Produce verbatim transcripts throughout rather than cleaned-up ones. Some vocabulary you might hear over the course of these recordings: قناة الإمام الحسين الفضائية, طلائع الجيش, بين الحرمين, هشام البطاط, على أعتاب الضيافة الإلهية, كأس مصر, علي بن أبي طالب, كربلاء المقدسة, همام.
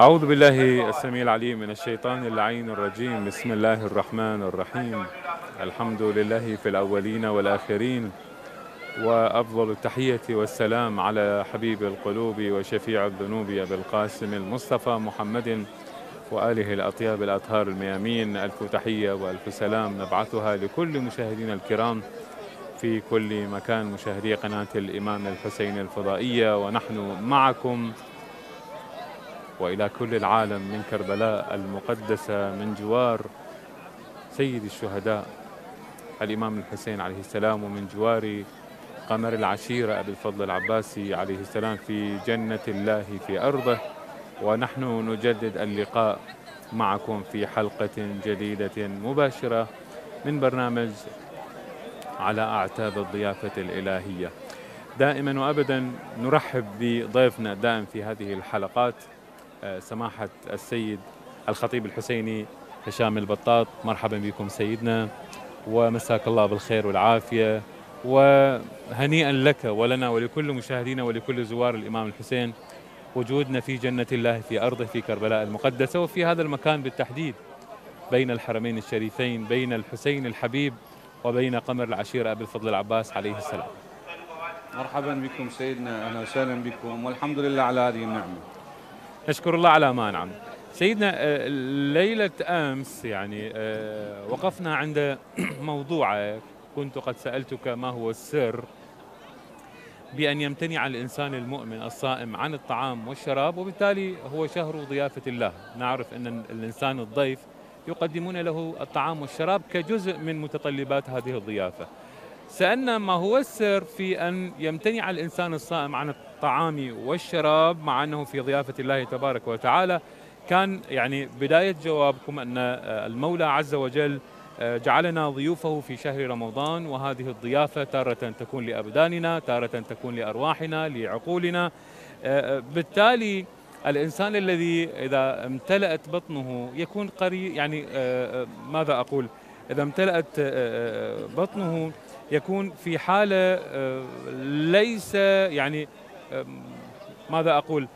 أعوذ بالله السميع العليم من الشيطان اللعين الرجيم. بسم الله الرحمن الرحيم. الحمد لله في الأولين والآخرين، وأفضل التحية والسلام على حبيب القلوب وشفيع الذنوب أبي القاسم المصطفى محمد وآله الأطياب الأطهار الميامين. ألف تحية وألف سلام نبعثها لكل مشاهدينا الكرام في كل مكان، مشاهدي قناة الإمام الحسين الفضائية، ونحن معكم وإلى كل العالم من كربلاء المقدسة، من جوار سيد الشهداء الإمام الحسين عليه السلام، ومن جوار قمر العشيرة أبي الفضل العباسي عليه السلام في جنة الله في أرضه. ونحن نجدد اللقاء معكم في حلقة جديدة مباشرة من برنامج على أعتاب الضيافة الإلهية. دائما وأبدا نرحب بضيفنا دائم في هذه الحلقات، سماحة السيد الخطيب الحسيني هشام البطاط. مرحبا بكم سيدنا، ومساك الله بالخير والعافية، وهنيئا لك ولنا ولكل مشاهدينا ولكل زوار الإمام الحسين وجودنا في جنة الله في أرضه في كربلاء المقدسة، وفي هذا المكان بالتحديد بين الحرمين الشريفين، بين الحسين الحبيب وبين قمر العشيرة أبي الفضل العباس عليه السلام. مرحبا بكم سيدنا، أهلا وسهلا بكم، والحمد لله على هذه النعمة، نشكر الله على ما أنعم. سيدنا، ليلة أمس يعني وقفنا عند موضوع كنت قد سألتك ما هو السر بأن يمتنع الإنسان المؤمن الصائم عن الطعام والشراب، وبالتالي هو شهر ضيافة الله. نعرف أن الإنسان الضيف يقدمون له الطعام والشراب كجزء من متطلبات هذه الضيافة. سألنا ما هو السر في أن يمتنع الإنسان الصائم عن الطعام والشراب مع أنه في ضيافة الله تبارك وتعالى؟ كان يعني بداية جوابكم أن المولى عز وجل جعلنا ضيوفه في شهر رمضان، وهذه الضيافة تارة تكون لأبداننا، تارة تكون لأرواحنا، لعقولنا. بالتالي الإنسان الذي إذا امتلأت بطنه يكون قريب، يعني ماذا أقول، إذا امتلأت بطنه يكون في حالة ليس، يعني ماذا أقول،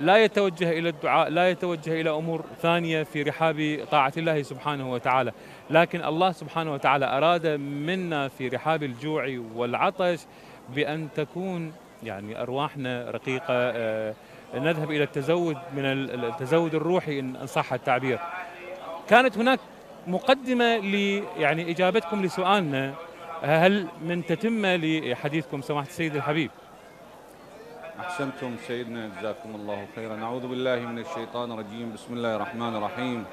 لا يتوجه إلى الدعاء، لا يتوجه إلى أمور ثانية في رحاب طاعة الله سبحانه وتعالى. لكن الله سبحانه وتعالى أراد منا في رحاب الجوع والعطش بأن تكون يعني أرواحنا رقيقة، نذهب إلى التزود، من التزود الروحي إن صح التعبير. كانت هناك مقدمة ل يعني إجابتكم لسؤالنا، هل من تتمة لحديثكم سماحة السيد الحبيب؟ أحسنتم سيدنا، جزاكم الله خيرا. نعوذ بالله من الشيطان الرجيم. بسم الله الرحمن الرحيم.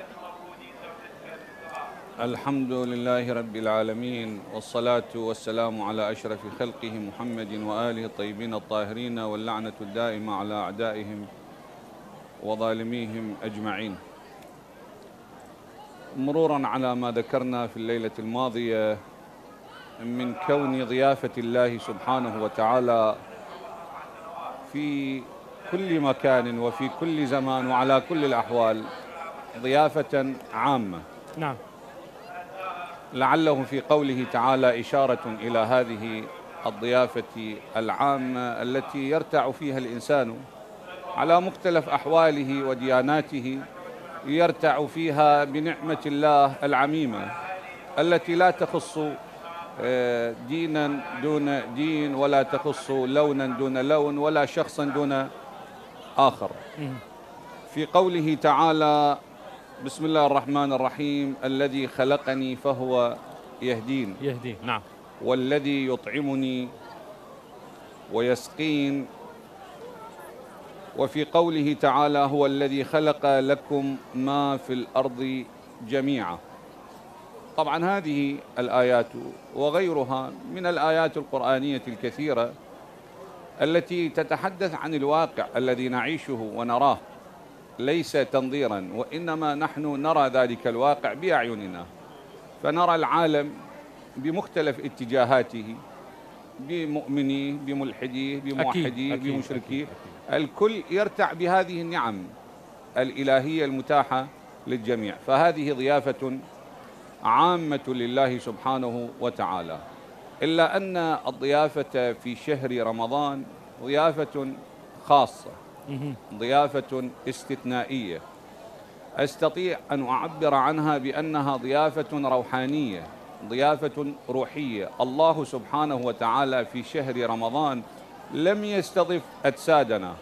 الحمد لله رب العالمين، والصلاة والسلام على أشرف خلقه محمد وآله الطيبين الطاهرين، واللعنة الدائمة على أعدائهم وظالميهم أجمعين. مرورا على ما ذكرنا في الليلة الماضية من كون ضيافة الله سبحانه وتعالى في كل مكان وفي كل زمان وعلى كل الأحوال ضيافة عامة. نعم. لعله في قوله تعالى إشارة إلى هذه الضيافة العامة التي يرتع فيها الإنسان على مختلف أحواله ودياناته، يرتع فيها بنعمة الله العميمة التي لا تخص دينا دون دين، ولا تخص لونا دون لون، ولا شخصا دون آخر. في قوله تعالى بسم الله الرحمن الرحيم، الذي خلقني فهو يهدين يهدين نعم، والذي يطعمني ويسقين. وفي قوله تعالى هو الذي خلق لكم ما في الأرض جميعا. طبعا هذه الآيات وغيرها من الآيات القرآنية الكثيرة التي تتحدث عن الواقع الذي نعيشه ونراه، ليس تنظيرا، وإنما نحن نرى ذلك الواقع بأعيننا، فنرى العالم بمختلف اتجاهاته، بمؤمنيه، بملحديه، بموحديه، بمشركيه، الكل يرتع بهذه النعم الإلهية المتاحة للجميع. فهذه ضيافة عامة لله سبحانه وتعالى، إلا أن الضيافة في شهر رمضان ضيافة خاصة. ضيافة استثنائية أستطيع أن أعبر عنها بأنها ضيافة روحانية، ضيافة روحية. الله سبحانه وتعالى في شهر رمضان لم يستضف أجسادنا،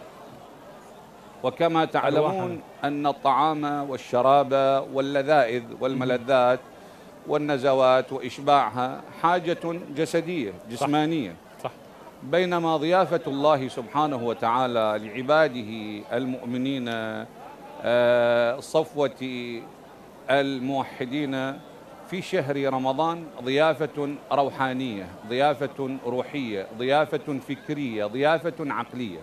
وكما تعلمون أن الطعام والشراب واللذائذ والملذات والنزوات وإشباعها حاجة جسدية جسمانية، صح. صح. بينما ضيافة الله سبحانه وتعالى لعباده المؤمنين صفوة الموحدين في شهر رمضان ضيافة روحانية، ضيافة روحية، ضيافة فكرية، ضيافة عقلية.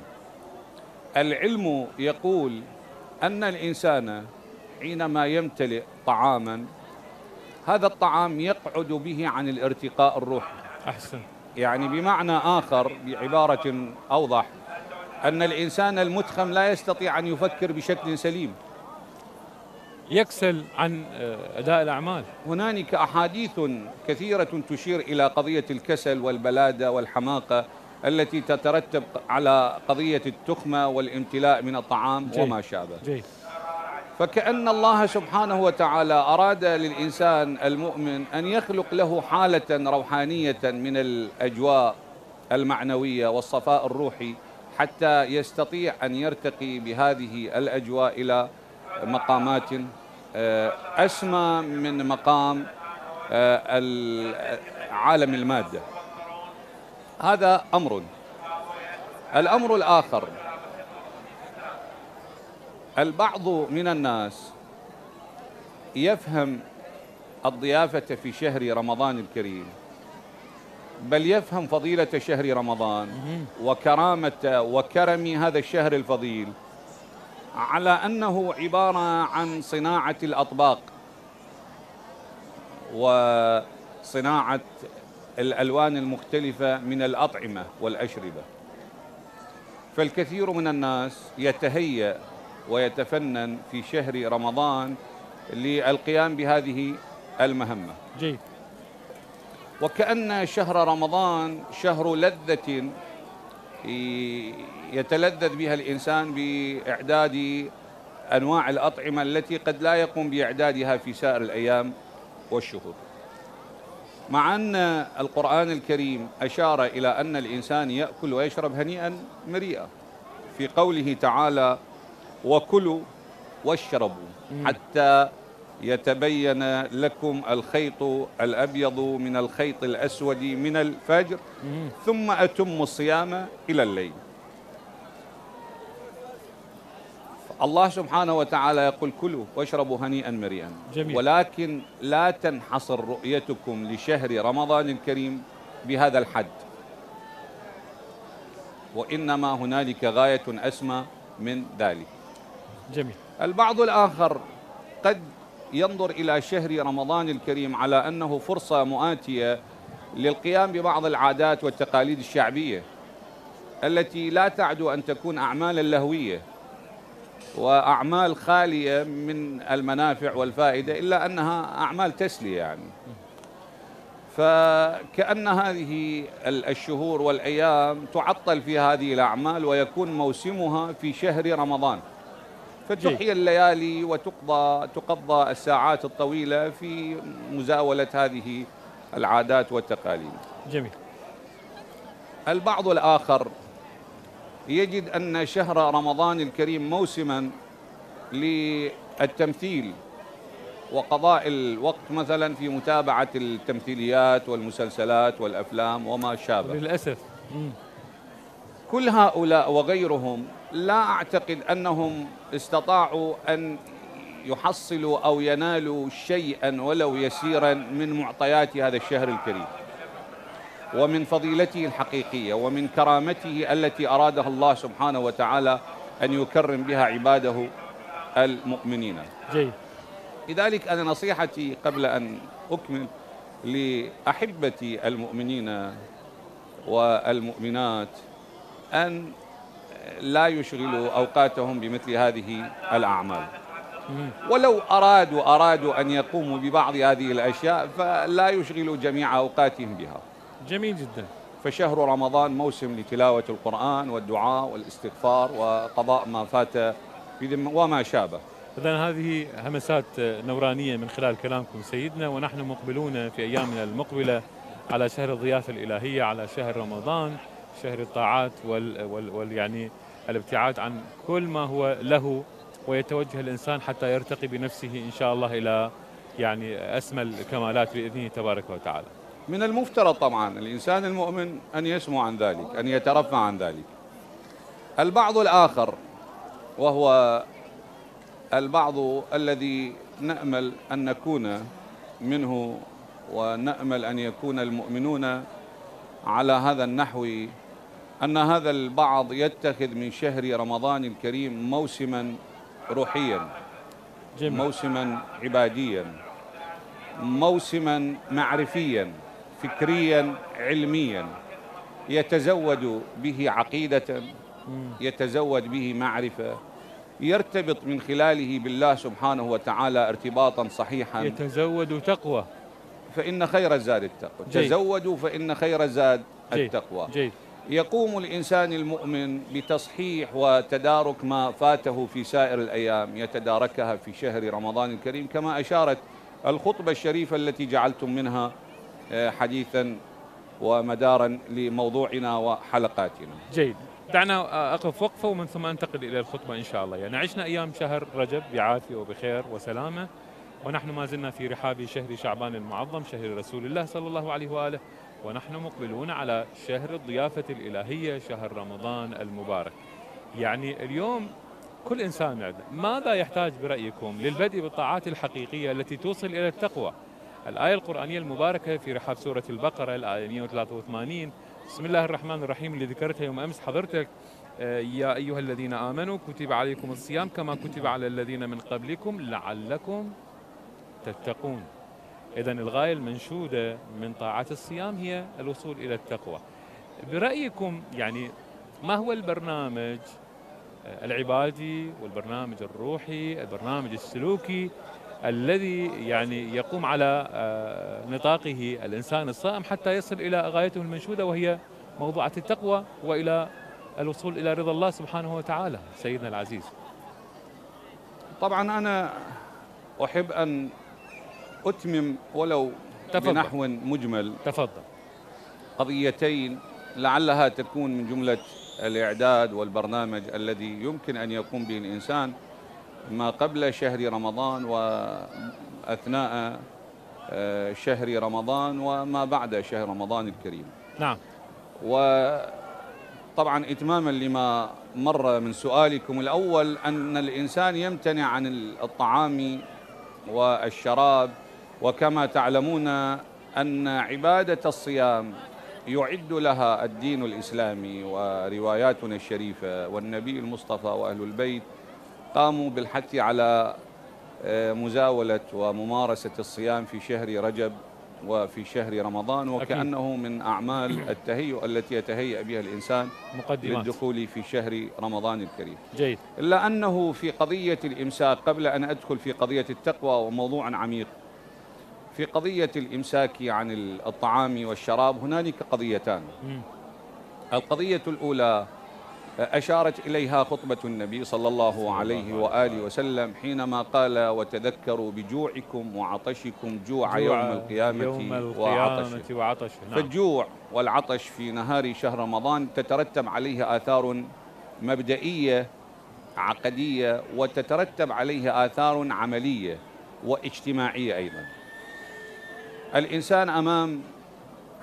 العلم يقول أن الإنسان حينما يمتلئ طعاما هذا الطعام يقعد به عن الارتقاء الروحي. أحسن. يعني بمعنى آخر بعبارة أوضح أن الإنسان المتخم لا يستطيع أن يفكر بشكل سليم، يكسل عن أداء الأعمال. هنالك أحاديث كثيرة تشير إلى قضية الكسل والبلادة والحماقة التي تترتب على قضية التخمة والامتلاء من الطعام وما شابه. جيد. فكأن الله سبحانه وتعالى أراد للإنسان المؤمن أن يخلق له حالة روحانية من الأجواء المعنوية والصفاء الروحي حتى يستطيع أن يرتقي بهذه الأجواء إلى مقامات أسمى من مقام عالم المادة. هذا أمر. الأمر الآخر، البعض من الناس يفهم الضيافة في شهر رمضان الكريم، بل يفهم فضيلة شهر رمضان وكرامة وكرم هذا الشهر الفضيل على أنه عبارة عن صناعة الأطباق وصناعة الألوان المختلفة من الأطعمة والأشربة. فالكثير من الناس يتهيأ ويتفنن في شهر رمضان للقيام بهذه المهمة. جيد. وكأن شهر رمضان شهر لذة يتلذذ بها الإنسان بإعداد أنواع الأطعمة التي قد لا يقوم بإعدادها في سائر الأيام والشهور، مع أن القرآن الكريم أشار إلى أن الإنسان يأكل ويشرب هنيئا مريئا في قوله تعالى وكلوا واشربوا حتى يتبين لكم الخيط الأبيض من الخيط الأسود من الفجر ثم أتم الصيام إلى الليل. الله سبحانه وتعالى يقول كلوا واشربوا هنيئا مريئا. جميل. ولكن لا تنحصر رؤيتكم لشهر رمضان الكريم بهذا الحد، وإنما هنالك غاية أسمى من ذلك. جميل. البعض الآخر قد ينظر إلى شهر رمضان الكريم على أنه فرصة مؤاتية للقيام ببعض العادات والتقاليد الشعبية التي لا تعدو أن تكون أعمالا لهوية وأعمال خالية من المنافع والفائدة، إلا أنها أعمال تسلية يعني. فكأن هذه الشهور والأيام تعطل في هذه الأعمال ويكون موسمها في شهر رمضان، فتحيا الليالي وتقضى تقضى الساعات الطويلة في مزاولة هذه العادات والتقاليد. جميل. البعض الآخر يجد أن شهر رمضان الكريم موسما للتمثيل وقضاء الوقت مثلا في متابعة التمثيليات والمسلسلات والأفلام وما شابه. للأسف. كل هؤلاء وغيرهم لا أعتقد أنهم استطاعوا أن يحصلوا أو ينالوا شيئا ولو يسيرا من معطيات هذا الشهر الكريم ومن فضيلته الحقيقية ومن كرامته التي أرادها الله سبحانه وتعالى أن يكرم بها عباده المؤمنين. جيد. لذلك أنا نصيحتي قبل أن أكمل لأحبتي المؤمنين والمؤمنات أن لا يشغلوا أوقاتهم بمثل هذه الأعمال، ولو أرادوا أرادوا أن يقوموا ببعض هذه الأشياء فلا يشغلوا جميع أوقاتهم بها. جميل جدا. فشهر رمضان موسم لتلاوة القرآن والدعاء والاستغفار وقضاء ما فات وما شابه. إذن هذه همسات نورانية من خلال كلامكم سيدنا، ونحن مقبلون في أيامنا المقبلة على شهر الضيافة الإلهية، على شهر رمضان، شهر الطاعات وال, وال, وال يعني الابتعاد عن كل ما هو له، ويتوجه الإنسان حتى يرتقي بنفسه إن شاء الله إلى يعني أسمى الكمالات بإذنه تبارك وتعالى. من المفترض طبعا الإنسان المؤمن أن يسمو عن ذلك، أن يترفع عن ذلك. البعض الآخر وهو البعض الذي نأمل أن نكون منه، ونأمل أن يكون المؤمنون على هذا النحو، أن هذا البعض يتخذ من شهر رمضان الكريم موسما روحيا، موسما عباديا، موسما معرفيا، فكريا، علميا، يتزود به عقيدة، يتزود به معرفة، يرتبط من خلاله بالله سبحانه وتعالى ارتباطا صحيحا، يتزود تقوى فإن خير الزاد التقوى. تزودوا فإن خير الزاد التقوى. جيد. يقوم الإنسان المؤمن بتصحيح وتدارك ما فاته في سائر الأيام، يتداركها في شهر رمضان الكريم، كما أشارت الخطبة الشريفة التي جعلتم منها حديثا ومدارا لموضوعنا وحلقاتنا. جيد. دعنا أقف وقفة ومن ثم أنتقل إلى الخطبة إن شاء الله. يعني عشنا أيام شهر رجب بعافية وبخير وسلامة، ونحن ما زلنا في رحاب شهر شعبان المعظم، شهر رسول الله صلى الله عليه وآله، ونحن مقبلون على شهر الضيافة الإلهية، شهر رمضان المبارك. يعني اليوم كل إنسان ماذا يحتاج برأيكم للبدء بالطاعات الحقيقية التي توصل إلى التقوى؟ الآية القرآنية المباركة في رحاب سورة البقرة الآية مئة وثلاثة وثمانين، بسم الله الرحمن الرحيم، اللي ذكرتها يوم أمس حضرتك، يا أيها الذين آمنوا كتب عليكم الصيام كما كتب على الذين من قبلكم لعلكم تتقون. إذن الغاية المنشودة من طاعة الصيام هي الوصول إلى التقوى. برأيكم يعني ما هو البرنامج العبادي والبرنامج الروحي، البرنامج السلوكي الذي يعني يقوم على نطاقه الإنسان الصائم حتى يصل إلى غايته المنشودة، وهي موضوعة التقوى وإلى الوصول إلى رضا الله سبحانه وتعالى سيدنا العزيز؟ طبعا أنا أحب أن أتمم ولو تفضل. بنحو مجمل تفضل. قضيتين لعلها تكون من جملة الإعداد والبرنامج الذي يمكن أن يقوم به الإنسان ما قبل شهر رمضان وأثناء شهر رمضان وما بعد شهر رمضان الكريم. نعم. وطبعا إتماما لما مر من سؤالكم الأول، أن الإنسان يمتنع عن الطعام والشراب، وكما تعلمون أن عبادة الصيام يعد لها الدين الإسلامي ورواياتنا الشريفة، والنبي المصطفى وأهل البيت قاموا بالحث على مزاولة وممارسة الصيام في شهر رجب وفي شهر رمضان، وكأنه من أعمال التهيؤ التي يتهيأ بها الإنسان مقدمات للدخول في شهر رمضان الكريم. جيد. إلا أنه في قضية الإمساك، قبل أن أدخل في قضية التقوى وموضوع عميق، في قضية الإمساك عن الطعام والشراب هنالك قضيتان. م. القضية الأولى أشارت إليها خطبة النبي صلى الله عليه وآله وسلم حينما قال وتذكروا بجوعكم وعطشكم جوع يوم القيامة, يوم القيامة وعطشه. نعم. فالجوع والعطش في نهار شهر رمضان تترتب عليه آثار مبدئية عقدية، وتترتب عليه آثار عملية واجتماعية أيضا. الإنسان أمام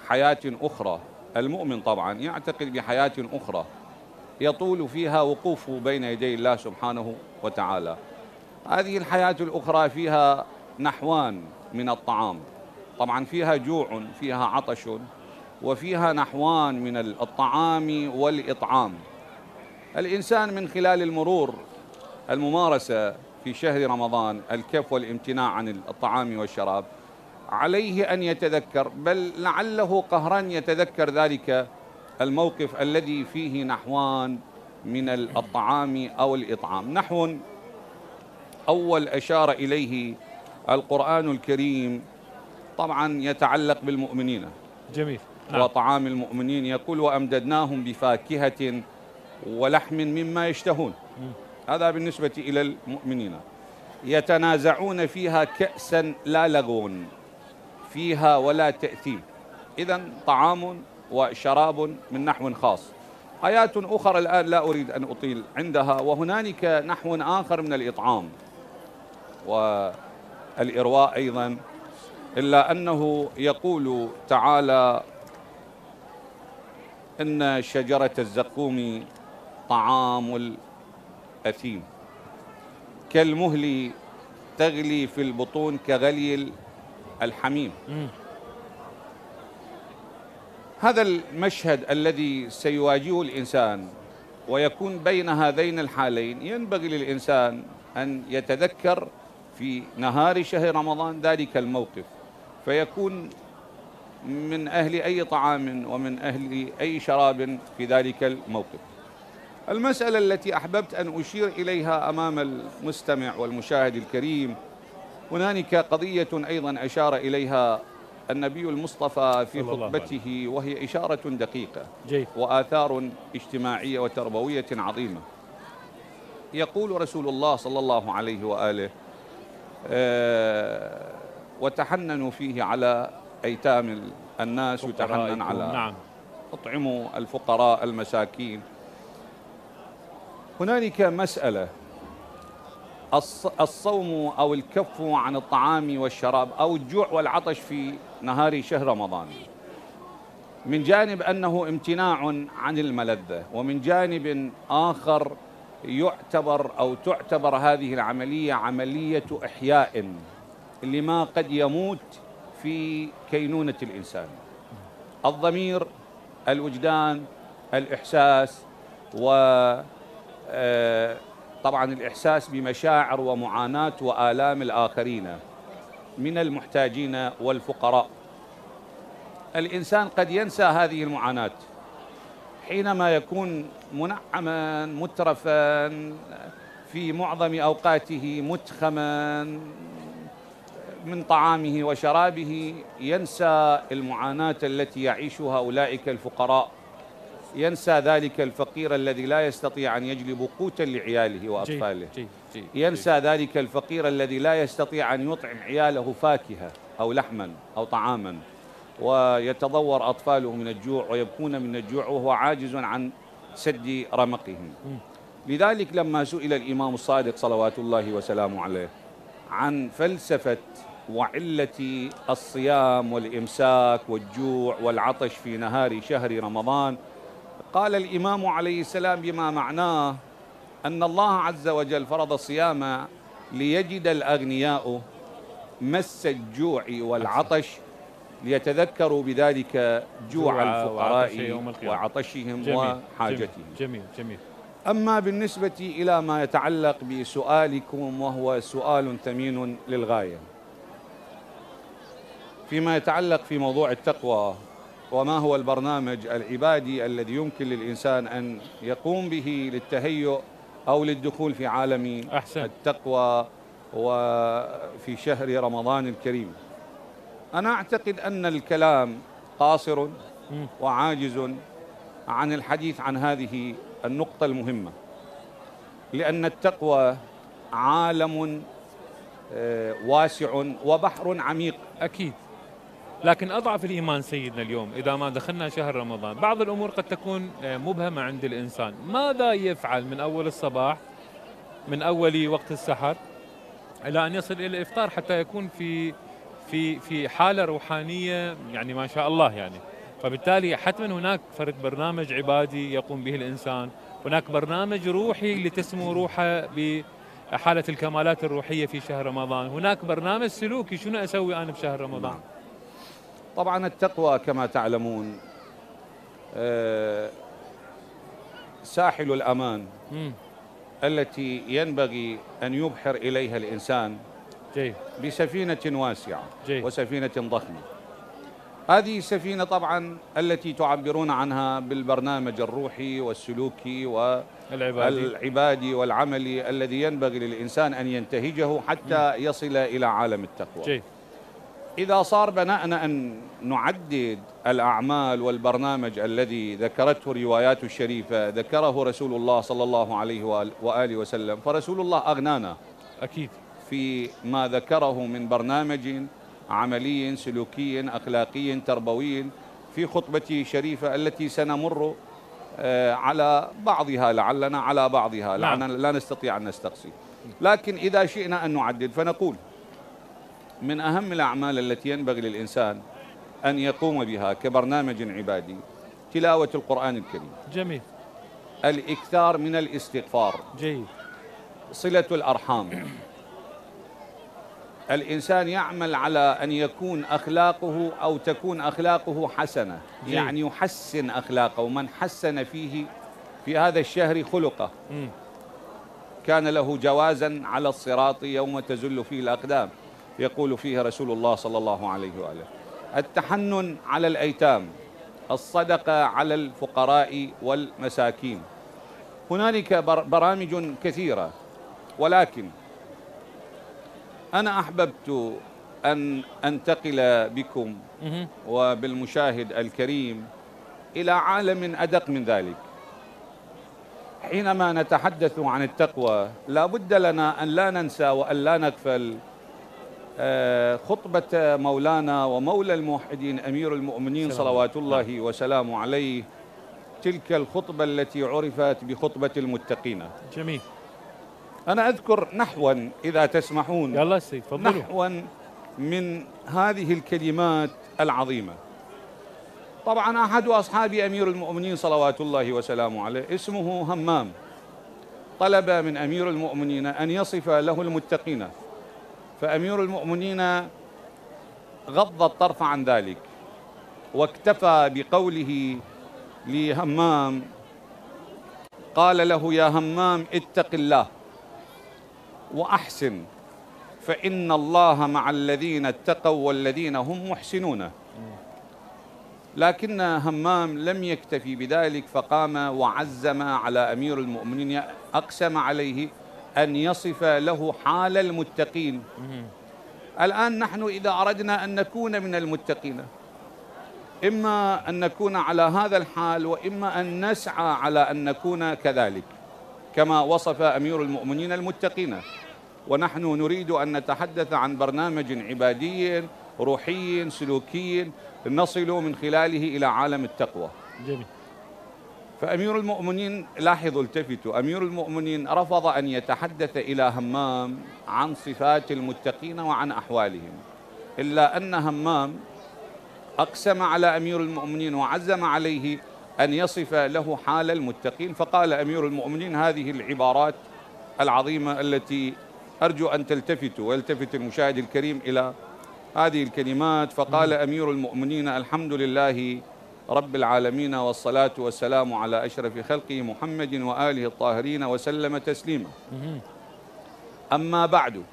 حياة أخرى، المؤمن طبعا يعتقد بحياة أخرى يطول فيها وقوفه بين يدي الله سبحانه وتعالى. هذه الحياة الأخرى فيها نحوان من الطعام، طبعا فيها جوع، فيها عطش، وفيها نحوان من الطعام والإطعام. الإنسان من خلال المرور الممارسة في شهر رمضان الكف والامتناع عن الطعام والشراب، عليه أن يتذكر، بل لعله قهرا يتذكر ذلك الموقف الذي فيه نحوان من الطعام أو الإطعام. نحو أول أشار إليه القرآن الكريم طبعا يتعلق بالمؤمنين. جميل. وطعام المؤمنين يقول وأمددناهم بفاكهة ولحم مما يشتهون. هذا بالنسبة إلى المؤمنين. يتنازعون فيها كأسا لا لغو فيها ولا تأثيم. إذا طعام وشراب من نحو خاص. آيات أخرى الآن لا أريد أن أطيل عندها، وهنالك نحو آخر من الإطعام والإرواء أيضا، إلا أنه يقول تعالى إن شجرة الزقوم طعام الأثيم كالمهل تغلي في البطون كغلي الحميم. هذا المشهد الذي سيواجهه الإنسان ويكون بين هذين الحالين، ينبغي للإنسان أن يتذكر في نهار شهر رمضان ذلك الموقف، فيكون من أهل أي طعام ومن أهل أي شراب في ذلك الموقف. المسألة التي أحببت أن أشير إليها أمام المستمع والمشاهد الكريم، هناك قضية أيضا أشار إليها النبي المصطفى في خطبته، وهي إشارة دقيقة وآثار اجتماعية وتربوية عظيمة. يقول رسول الله صلى الله عليه وآله آه وتحننوا فيه على أيتام الناس، وتحنن على نعم. أطعموا الفقراء المساكين. هنالك مسألة الصوم أو الكف عن الطعام والشراب أو الجوع والعطش في نهار شهر رمضان، من جانب أنه امتناع عن الملذة، ومن جانب آخر يعتبر أو تعتبر هذه العملية عملية إحياء لما قد يموت في كينونة الإنسان، الضمير، الوجدان، الإحساس، وطبعا الإحساس بمشاعر ومعاناة وآلام الآخرين من المحتاجين والفقراء. الإنسان قد ينسى هذه المعاناة حينما يكون منعما مترفا في معظم أوقاته، متخما من طعامه وشرابه، ينسى المعاناة التي يعيشها أولئك الفقراء، ينسى ذلك الفقير الذي لا يستطيع أن يجلب قوتا لعياله وأطفاله، ينسى ذلك الفقير الذي لا يستطيع أن يطعم عياله فاكهة أو لحما أو طعاما، ويتضور أطفاله من الجوع ويبكون من الجوع وهو عاجز عن سد رمقهم. لذلك لما سئل الإمام الصادق صلوات الله وسلامه عليه عن فلسفة وعلة الصيام والإمساك والجوع والعطش في نهار شهر رمضان، قال الإمام عليه السلام بما معناه أن الله عز وجل فرض الصيام ليجد الأغنياء مس الجوع والعطش ليتذكروا بذلك جوع الفقراء وعطشهم وحاجتهم. جميل جميل. أما بالنسبة إلى ما يتعلق بسؤالكم، وهو سؤال ثمين للغاية، فيما يتعلق في موضوع التقوى وما هو البرنامج العبادي الذي يمكن للإنسان أن يقوم به للتهيؤ أو للدخول في عالم التقوى وفي شهر رمضان الكريم، أنا أعتقد أن الكلام قاصر وعاجز عن الحديث عن هذه النقطة المهمة، لأن التقوى عالم واسع وبحر عميق. أكيد، لكن أضعف الإيمان سيدنا اليوم إذا ما دخلنا شهر رمضان بعض الأمور قد تكون مبهمة عند الإنسان. ماذا يفعل من أول الصباح، من أول وقت السحر إلى أن يصل إلى الإفطار، حتى يكون في في في حالة روحانية يعني ما شاء الله يعني. فبالتالي حتما هناك فرد برنامج عبادي يقوم به الإنسان، هناك برنامج روحي لتسمو روحه بحالة الكمالات الروحية في شهر رمضان، هناك برنامج سلوكي شنو أسوي أنا بشهر رمضان. طبعا التقوى كما تعلمون ساحل الأمان التي ينبغي أن يبحر إليها الإنسان بسفينة واسعة وسفينة ضخمة. هذه السفينة طبعا التي تعبرون عنها بالبرنامج الروحي والسلوكي والعبادي والعملي الذي ينبغي للإنسان أن ينتهجه حتى يصل إلى عالم التقوى. إذا صار بناءنا أن نعدد الأعمال والبرنامج الذي ذكرته الروايات الشريفة ذكره رسول الله صلى الله عليه وآله وسلم، فرسول الله أغنانا أكيد في ما ذكره من برنامج عملي سلوكي أخلاقي تربوي في خطبتي الشريفة التي سنمر على بعضها لعلنا على بعضها لعلنا لا نستطيع أن نستقصي، لكن إذا شئنا أن نعدد فنقول من أهم الأعمال التي ينبغي للإنسان أن يقوم بها كبرنامج عبادي تلاوة القرآن الكريم. جميل. الإكثار من الاستغفار. جيد. صلة الأرحام. الإنسان يعمل على أن يكون أخلاقه أو تكون أخلاقه حسنة. جيد. يعني يحسن أخلاقه، من حسن فيه في هذا الشهر خلقه م. كان له جوازا على الصراط يوم تزل فيه الأقدام، يقول فيه رسول الله صلى الله عليه وآله. التحنن على الأيتام، الصدقة على الفقراء والمساكين. هنالك برامج كثيرة، ولكن أنا أحببت أن أنتقل بكم وبالمشاهد الكريم إلى عالم أدق من ذلك. حينما نتحدث عن التقوى لا بد لنا أن لا ننسى وأن لا نغفل خطبة مولانا ومولى الموحدين أمير المؤمنين صلوات الله وسلامه عليه، تلك الخطبة التي عرفت بخطبة المتقين. جميل. أنا أذكر نحوا إذا تسمحون، يلا سيد تفضلوا، نحوا من هذه الكلمات العظيمة. طبعا أحد أصحاب أمير المؤمنين صلوات الله وسلامه عليه اسمه همام طلب من أمير المؤمنين أن يصف له المتقين، فأمير المؤمنين غض الطرف عن ذلك واكتفى بقوله لهمام، قال له: يا همام اتق الله وأحسن فإن الله مع الذين اتقوا والذين هم محسنون. لكن همام لم يكتفي بذلك، فقام وعزم على أمير المؤمنين، أقسم عليه أن يصف له حال المتقين. الآن نحن إذا أردنا أن نكون من المتقين إما أن نكون على هذا الحال وإما أن نسعى على أن نكون كذلك كما وصف أمير المؤمنين المتقين. ونحن نريد أن نتحدث عن برنامج عبادي روحي سلوكي نصل من خلاله إلى عالم التقوى. جميل. فأمير المؤمنين، لاحظوا التفتوا، أمير المؤمنين رفض أن يتحدث إلى همام عن صفات المتقين وعن أحوالهم، إلا أن همام أقسم على أمير المؤمنين وعزم عليه أن يصف له حال المتقين، فقال أمير المؤمنين هذه العبارات العظيمة التي أرجو أن تلتفتوا ويلتفت المشاهد الكريم إلى هذه الكلمات. فقال أمير المؤمنين: الحمد لله رب العالمين والصلاة والسلام على أشرف خلقه محمد وآله الطاهرين وسلم تسليما، أما بعد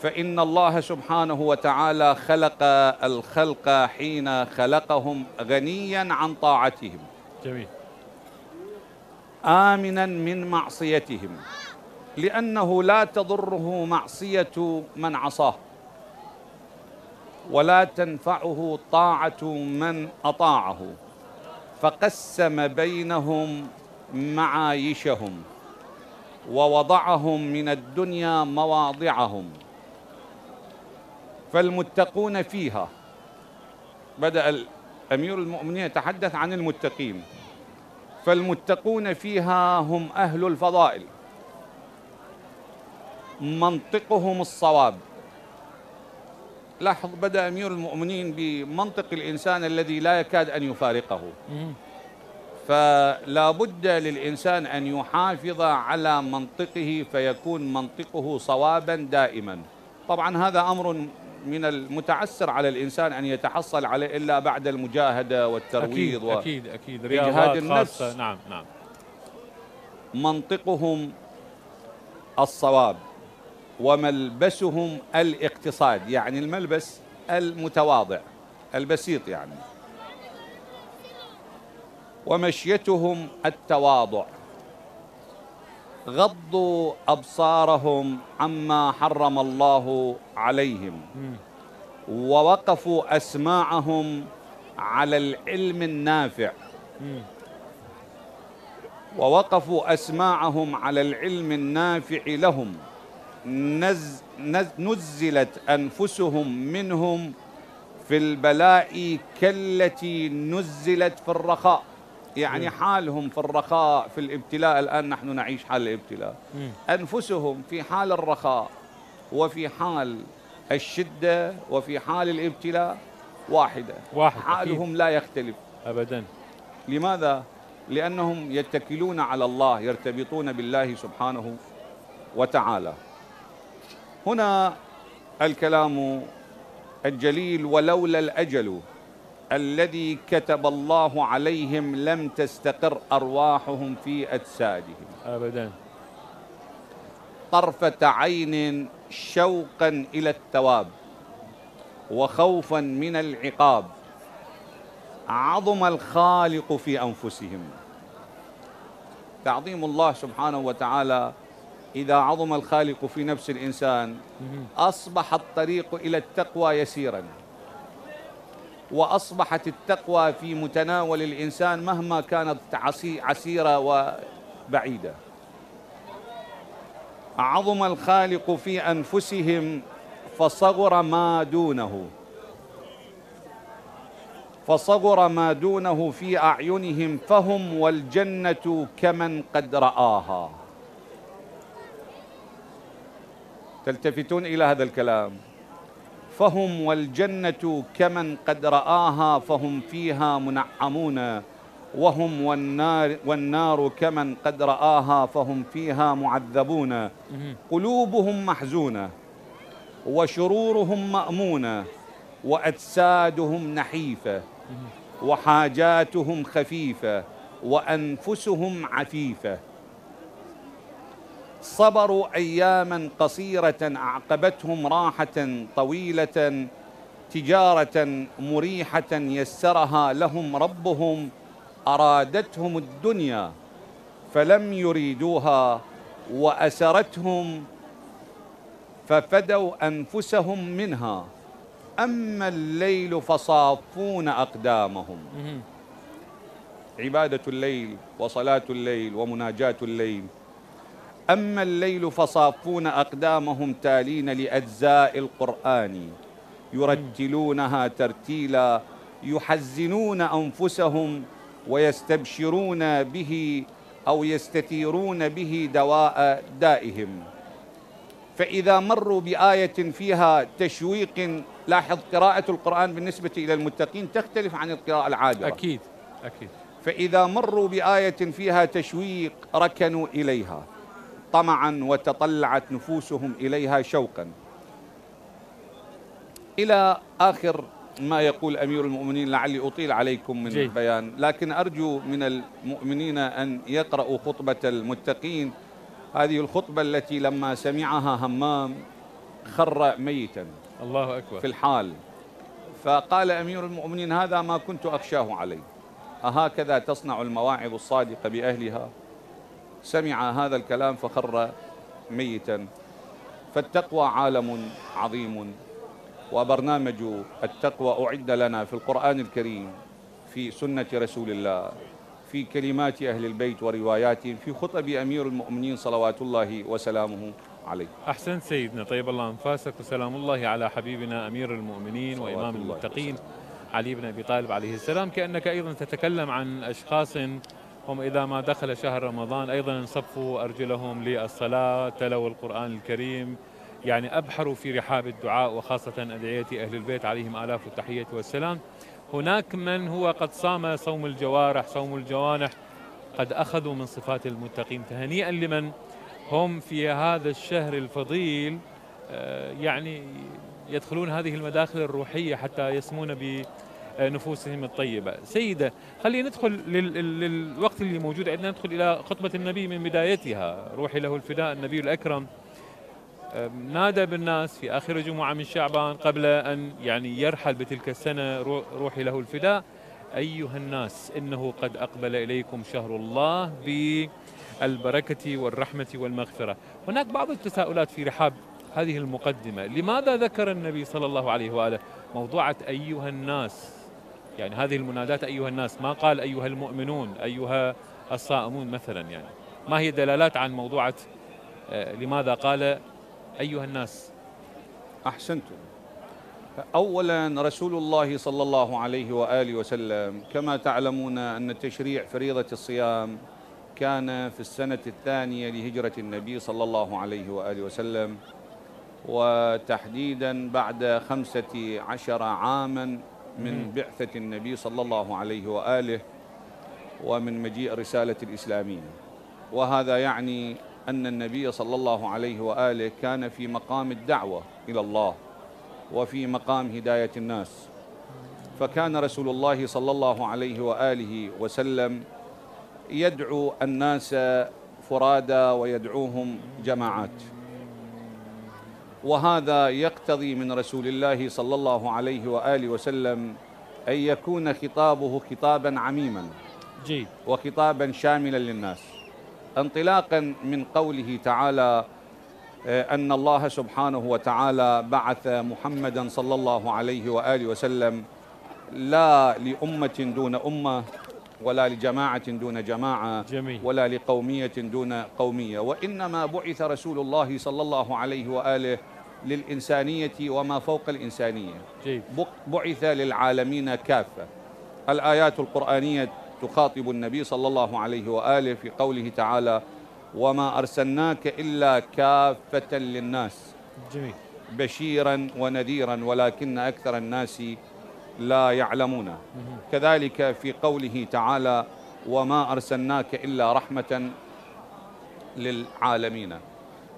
فإن الله سبحانه وتعالى خلق الخلق حين خلقهم غنيا عن طاعتهم. جميل. آمنا من معصيتهم لأنه لا تضره معصية من عصاه ولا تنفعه طاعة من أطاعه، فقسم بينهم معايشهم ووضعهم من الدنيا مواضعهم، فالمتقون فيها. بدأ أمير المؤمنين يتحدث عن المتقين، فالمتقون فيها هم أهل الفضائل، منطقهم الصواب. لاحظ، بدأ أمير المؤمنين بمنطق الإنسان الذي لا يكاد أن يفارقه، فلا بد للإنسان أن يحافظ على منطقه فيكون منطقه صوابا دائما. طبعا هذا أمر من المتعسر على الإنسان أن يتحصل عليه إلا بعد المجاهدة والترويض أكيد أكيد وإجهاد النفس. نعم نعم. منطقهم الصواب وملبسهم الاقتصاد، يعني الملبس المتواضع البسيط يعني، ومشيتهم التواضع، غضوا أبصارهم عما حرم الله عليهم، ووقفوا أسماعهم على العلم النافع ووقفوا أسماعهم على العلم النافع لهم نز نزلت أنفسهم منهم في البلاء كالتي نزلت في الرخاء. يعني حالهم في الرخاء في الابتلاء، الآن نحن نعيش حال الابتلاء، أنفسهم في حال الرخاء وفي حال الشدة وفي حال الابتلاء واحدة، واحد حالهم أكيد. لا يختلف أبدا. لماذا؟ لأنهم يتكلون على الله، يرتبطون بالله سبحانه وتعالى. هنا الكلام الجليل: ولولا الأجل الذي كتب الله عليهم لم تستقر أرواحهم في أجسادهم أبدا طرفة عين، شوقا إلى التواب وخوفا من العقاب. عظم الخالق في أنفسهم، تعظيم الله سبحانه وتعالى. إذا عظم الخالق في نفس الإنسان أصبح الطريق إلى التقوى يسيرا، وأصبحت التقوى في متناول الإنسان مهما كانت عسيرة وبعيدة. عظم الخالق في أنفسهم فصغر ما دونه فصغر ما دونه في أعينهم، فهم والجنة كمن قد رآها. تلتفتون إلى هذا الكلام: فهم والجنة كمن قد رآها فهم فيها منعمون، وهم والنار, والنار كمن قد رآها فهم فيها معذبون. قلوبهم محزونة وشرورهم مأمونة، وأجسادهم نحيفة وحاجاتهم خفيفة وأنفسهم عفيفة. صبروا أياما قصيرة أعقبتهم راحة طويلة، تجارة مريحة يسرها لهم ربهم. أرادتهم الدنيا فلم يريدوها، وأسرتهم ففدوا أنفسهم منها. أما الليل فصافون أقدامهم. عبادة الليل وصلاة الليل ومناجاة الليل. أما الليل فصافون أقدامهم تالين لأجزاء القرآن، يرتلونها ترتيلا، يحزنون أنفسهم ويستبشرون به أو يستثيرون به دواء دائهم. فإذا مروا بآية فيها تشويق، لاحظ قراءة القرآن بالنسبة إلى المتقين تختلف عن القراءة العادية أكيد أكيد. فإذا مروا بآية فيها تشويق ركنوا إليها طمعا، وتطلعت نفوسهم إليها شوقا. إلى آخر ما يقول أمير المؤمنين، لعلي أطيل عليكم من البيان، لكن أرجو من المؤمنين أن يقرأوا خطبة المتقين. هذه الخطبة التي لما سمعها همام خر ميتا، الله أكبر، في الحال. فقال أمير المؤمنين: هذا ما كنت أخشاه عليه، أهكذا تصنع المواعظ الصادقة بأهلها؟ سمع هذا الكلام فخر ميتا. فالتقوى عالم عظيم، وبرنامج التقوى أعد لنا في القرآن الكريم، في سنة رسول الله، في كلمات أهل البيت ورواياتهم، في خطب أمير المؤمنين صلوات الله وسلامه عليه. أحسن سيدنا، طيب الله أنفاسك، وسلام الله على حبيبنا أمير المؤمنين وإمام المتقين علي بن أبي طالب عليه السلام. كأنك أيضا تتكلم عن أشخاص هم إذا ما دخل شهر رمضان أيضا انصفوا أرجلهم للصلاة، تلوا القرآن الكريم، يعني أبحروا في رحاب الدعاء، وخاصة أدعية أهل البيت عليهم آلاف التحية والسلام. هناك من هو قد صام صوم الجوارح، صوم الجوانح، قد أخذوا من صفات المتقين. فهنيئا لمن هم في هذا الشهر الفضيل يعني يدخلون هذه المداخل الروحية حتى يسمون ب نفوسهم الطيبة. سيدة، خلينا ندخل للوقت اللي موجود عندنا، ندخل إلى خطبة النبي من بدايتها. روحي له الفداء، النبي الأكرم نادى بالناس في آخر جمعة من شعبان قبل أن يعني يرحل بتلك السنة. روحي له الفداء: أيها الناس، إنه قد أقبل إليكم شهر الله بالبركة والرحمة والمغفرة. هناك بعض التساؤلات في رحاب هذه المقدمة: لماذا ذكر النبي صلى الله عليه وآله موضوعة أيها الناس، يعني هذه المنادات أيها الناس، ما قال أيها المؤمنون، أيها الصائمون مثلا، يعني ما هي دلالات عن موضوعة لماذا قال أيها الناس؟ أحسنتم. أولا رسول الله صلى الله عليه وآله وسلم كما تعلمون أن تشريع فريضة الصيام كان في السنة الثانية لهجرة النبي صلى الله عليه وآله وسلم، وتحديدا بعد خمسة عشر عاما من بعثة النبي صلى الله عليه وآله ومن مجيء رسالة الإسلامية. وهذا يعني أن النبي صلى الله عليه وآله كان في مقام الدعوة إلى الله وفي مقام هداية الناس، فكان رسول الله صلى الله عليه وآله وسلم يدعو الناس فرادى ويدعوهم جماعات، وهذا يقتضي من رسول الله صلى الله عليه وآله وسلم أن يكون خطابه خطابا عميما وخطابا شاملا للناس، انطلاقا من قوله تعالى أن الله سبحانه وتعالى بعث محمدا صلى الله عليه وآله وسلم لا لأمة دون أمة ولا لجماعة دون جماعة ولا لقومية دون قومية، وإنما بعث رسول الله صلى الله عليه وآله للإنسانية وما فوق الإنسانية، بعث للعالمين كافة. الآيات القرآنية تخاطب النبي صلى الله عليه وآله في قوله تعالى وما أرسلناك إلا كافة للناس بشيرا ونذيرا ولكن أكثر الناس لا يعلمون. كذلك في قوله تعالى وما أرسلناك إلا رحمة للعالمين.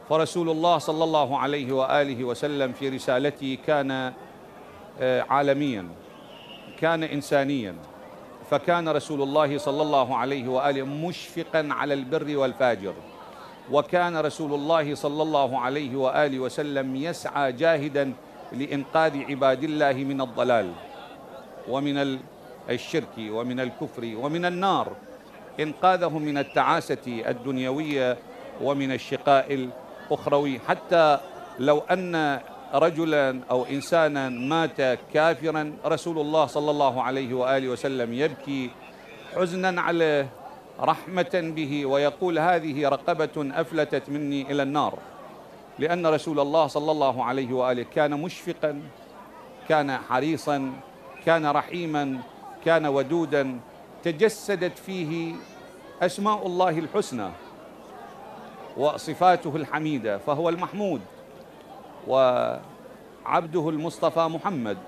فرسول الله صلى الله عليه وآله وسلم في رسالته كان عالميا، كان إنسانيا، فكان رسول الله صلى الله عليه وآله مشفقا على البر والفاجر، وكان رسول الله صلى الله عليه وآله وسلم يسعى جاهدا لإنقاذ عباد الله من الضلال ومن الشرك ومن الكفر ومن النار، إنقاذهم من التعاسة الدنيوية ومن الشقاء الأخروي، حتى لو أن رجلا أو إنسانا مات كافرا رسول الله صلى الله عليه وآله وسلم يبكي حزنا عليه رحمة به ويقول هذه رقبة أفلتت مني إلى النار، لأن رسول الله صلى الله عليه وآله كان مشفقا، كان حريصا، كان رحيما، كان ودودا، تجسدت فيه أسماء الله الحسنى وصفاته الحميدة، فهو المحمود وعبده المصطفى محمد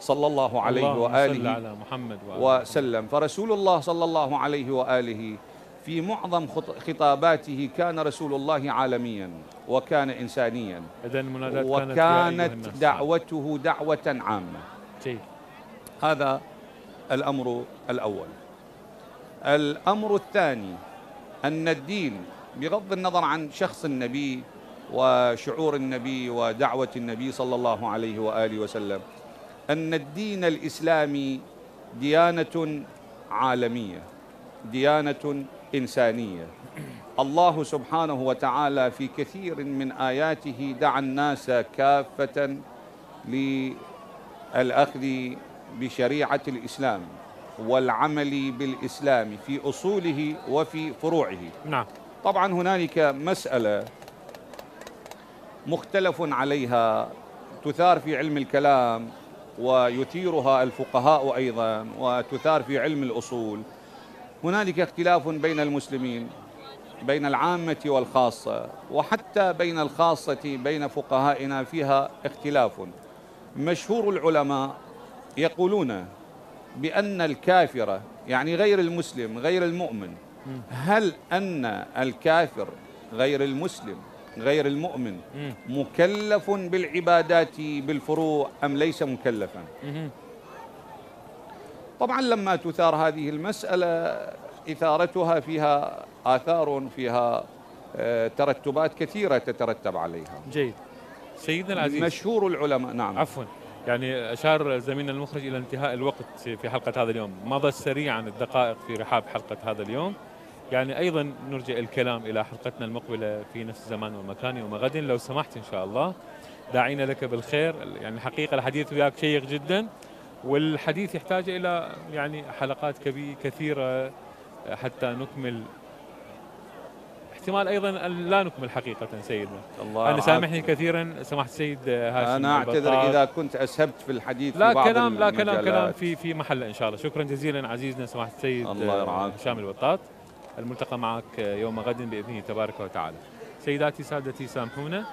صلى الله عليه وآله على محمد وآله وسلم. فرسول الله صلى الله عليه وآله في معظم خطاباته كان رسول الله عالميا وكان إنسانيا، وكانت دعوته دعوة عامة. هذا الأمر الأول. الأمر الثاني أن الدين بغض النظر عن شخص النبي وشعور النبي ودعوة النبي صلى الله عليه وآله وسلم، أن الدين الإسلامي ديانة عالمية، ديانة إنسانية. الله سبحانه وتعالى في كثير من آياته دعا الناس كافة للأخذ بشريعة الإسلام والعمل بالإسلام في أصوله وفي فروعه. نعم. طبعا هنالك مسألة مختلف عليها تثار في علم الكلام ويثيرها الفقهاء أيضا وتثار في علم الأصول، هنالك اختلاف بين المسلمين بين العامة والخاصة، وحتى بين الخاصة بين فقهائنا فيها اختلاف. مشهور العلماء يقولون بأن الكافر يعني غير المسلم غير المؤمن، هل أن الكافر غير المسلم غير المؤمن مكلف بالعبادات بالفروع أم ليس مكلفا؟ طبعا لما تثار هذه المسألة إثارتها فيها آثار، فيها ترتبات كثيرة تترتب عليها. جيد سيدنا العزيز. مشهور العلماء. نعم عفوا، يعني أشار زميلنا المخرج إلى انتهاء الوقت في حلقة هذا اليوم، مضى السريع عن الدقائق في رحاب حلقة هذا اليوم، يعني أيضا نرجع الكلام إلى حلقتنا المقبلة في نفس الزمان والمكان يوم غد لو سمحت إن شاء الله. داعينا لك بالخير، يعني الحقيقة الحديث وياك شيق جدا، والحديث يحتاج إلى يعني حلقات كثيرة حتى نكمل، احتمال أيضا لا نكمل حقيقة سيدنا. الله أنا سامحني كثيرا سمحت سيد هاشم. أنا أعتذر إذا كنت أسهبت في الحديث، لا في بعض كلام المجالات. لا كلام كلام في في محله إن شاء الله. شكرا جزيلا عزيزنا سمحت السيد هشام البطاط. الملتقى معك يوم غد بإذنه تبارك وتعالى. سيداتي سادتي سامحونا،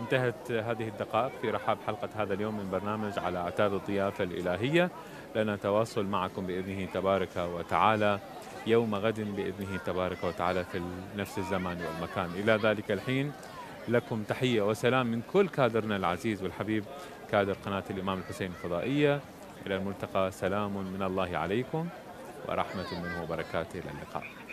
انتهت هذه الدقائق في رحاب حلقة هذا اليوم من برنامج على أعتاب الضيافة الإلهية. لنا تواصل معكم بإذنه تبارك وتعالى يوم غد بإذنه تبارك وتعالى في نفس الزمان والمكان. إلى ذلك الحين لكم تحية وسلام من كل كادرنا العزيز والحبيب كادر قناة الإمام الحسين الفضائية. إلى الملتقى، سلام من الله عليكم ورحمة منه وبركاته. إلى اللقاء.